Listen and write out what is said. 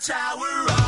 tower of